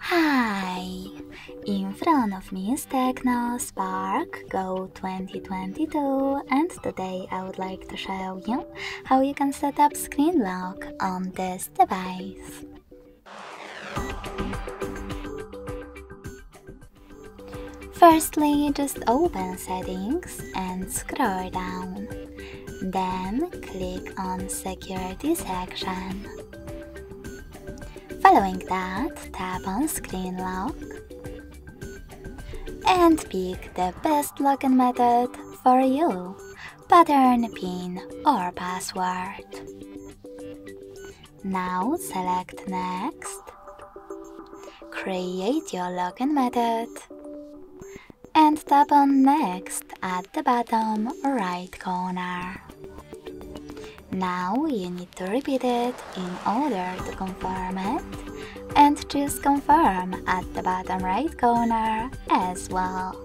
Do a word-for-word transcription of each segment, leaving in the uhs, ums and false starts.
Hi! In front of me is Tecno Spark Go twenty twenty-two, and today I would like to show you how you can set up screen lock on this device. Firstly, just open Settings and scroll down. Then click on Security section. Following that, tap on Screen Lock and pick the best login method for you, pattern, PIN or password. Now select Next, create your login method and tap on Next at the bottom right corner. Now you need to repeat it in order to confirm it, and choose Confirm at the bottom right corner as well.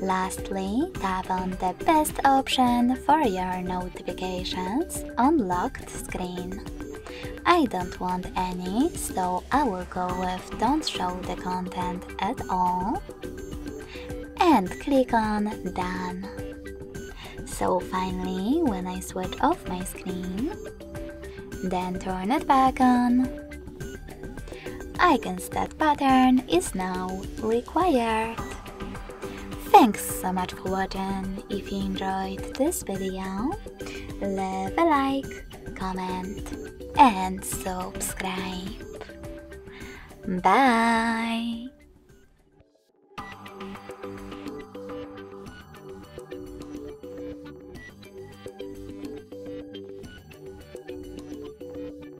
Lastly, tap on the best option for your notifications on locked screen. I don't want any, so I will go with Don't show the content at all and click on Done. So finally, when I switch off my screen, then turn it back on, icon stat pattern is now required. Thanks so much for watching. If you enjoyed this video, leave a like, comment and subscribe. Bye!